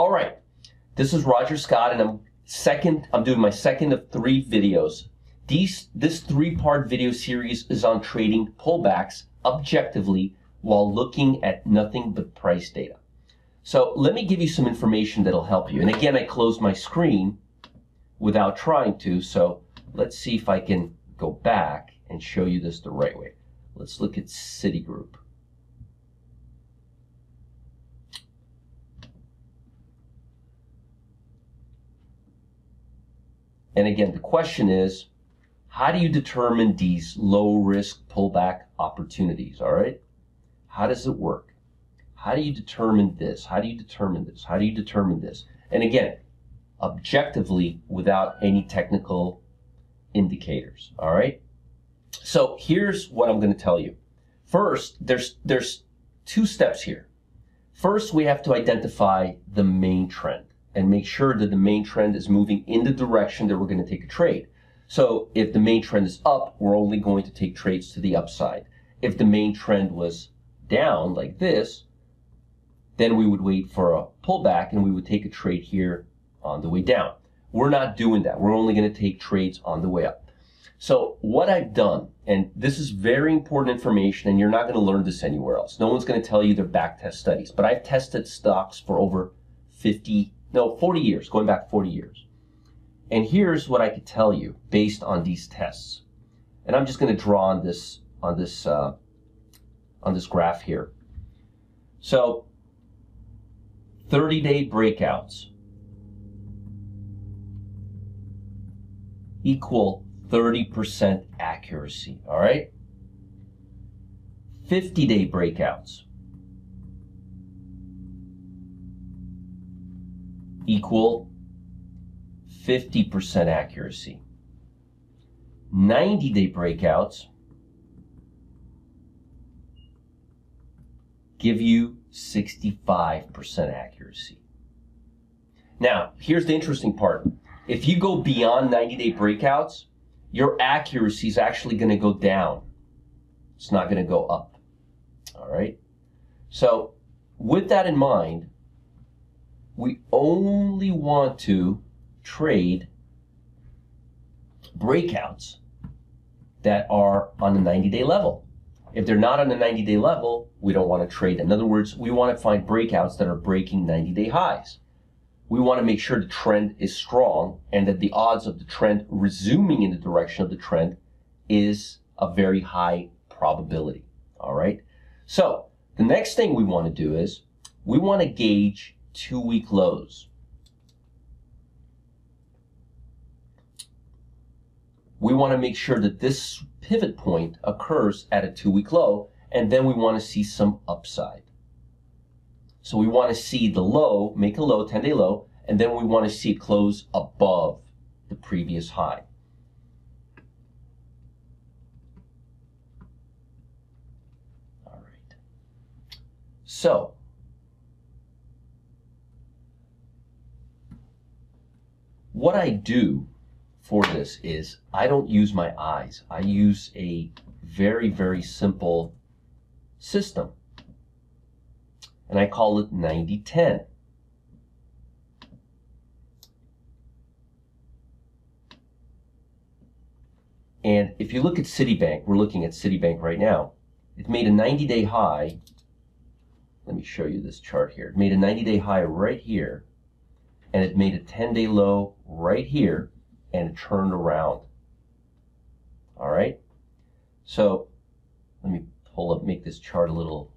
All right, this is Roger Scott, and I'm doing my second of three videos. This three-part video series is on trading pullbacks objectively while looking at nothing but price data. So let me give you some information that'll help you. And again, I closed my screen without trying to, so let's see if I can go back and show you this the right way. Let's look at Citigroup. And again, the question is, how do you determine these low-risk pullback opportunities, all right? How does it work? How do you determine this? How do you determine this? How do you determine this? And again, objectively without any technical indicators, all right? So here's what I'm going to tell you. First, there's two steps here. First, we have to identify the main trend and make sure that the main trend is moving in the direction that we're going to take a trade. So if the main trend is up, we're only going to take trades to the upside. If the main trend was down like this, then we would wait for a pullback and we would take a trade here on the way down. We're not doing that. We're only going to take trades on the way up. So what I've done, and this is very important information, and you're not going to learn this anywhere else. No one's going to tell you their backtest studies, but I've tested stocks for over 40 years, going back 40 years. And here's what I could tell you based on these tests. And I'm just going to draw on this graph here. So 30-day breakouts equal 30% accuracy, all right? 50-day breakouts equal 50% accuracy. 90-day breakouts give you 65% accuracy. Now, here's the interesting part. If you go beyond 90-day breakouts, your accuracy is actually going to go down. It's not going to go up. All right? So with that in mind, we only want to trade breakouts that are on the 90-day level. If they're not on the 90-day level, we don't want to trade. In other words, we want to find breakouts that are breaking 90-day highs. We want to make sure the trend is strong and that the odds of the trend resuming in the direction of the trend is a very high probability. All right? So the next thing we want to do is we want to gauge two-week lows. We want to make sure that this pivot point occurs at a two-week low, and then we want to see some upside. So we want to see the low, make a low, 10-day low, and then we want to see it close above the previous high. All right. So what I do for this is I don't use my eyes. I use a very, very simple system, and I call it 90-10. And if you look at Citibank, we're looking at Citibank right now. It made a 90-day high. Let me show you this chart here. It made a 90-day high right here, and it made a 10-day low right here, and it turned around. All right? So let me pull up, make this chart a little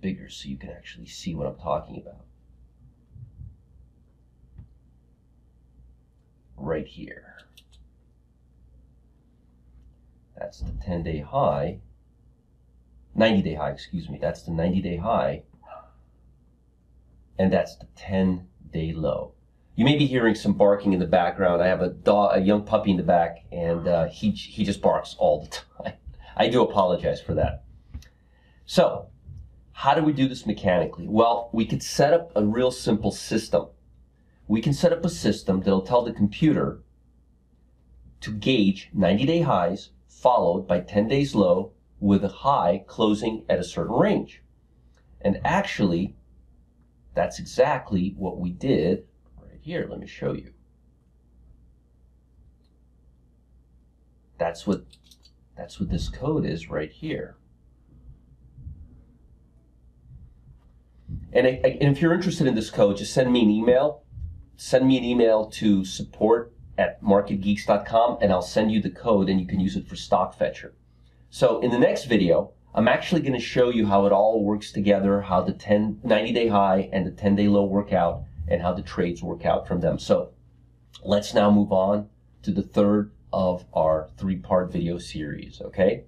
bigger so you can actually see what I'm talking about. Right here. That's the 10-day high. 90-day high, excuse me. That's the 90-day high. And that's the 10-day low. You may be hearing some barking in the background. I have a young puppy in the back, and he just barks all the time. I do apologize for that. So how do we do this mechanically? Well, we could set up a real simple system. We can set up a system that'll tell the computer to gauge 90-day highs followed by 10-day low with a high closing at a certain range. And actually, That's exactly what we did right here. Let me show you. That's what this code is right here. And if you're interested in this code, just send me an email. Send me an email to support@marketgeeks.com, and I'll send you the code and you can use it for Stock Fetcher. So in the next video, I'm actually going to show you how it all works together, how the 90-day high and the 10-day low work out, and how the trades work out from them. So let's now move on to the third of our three-part video series, okay?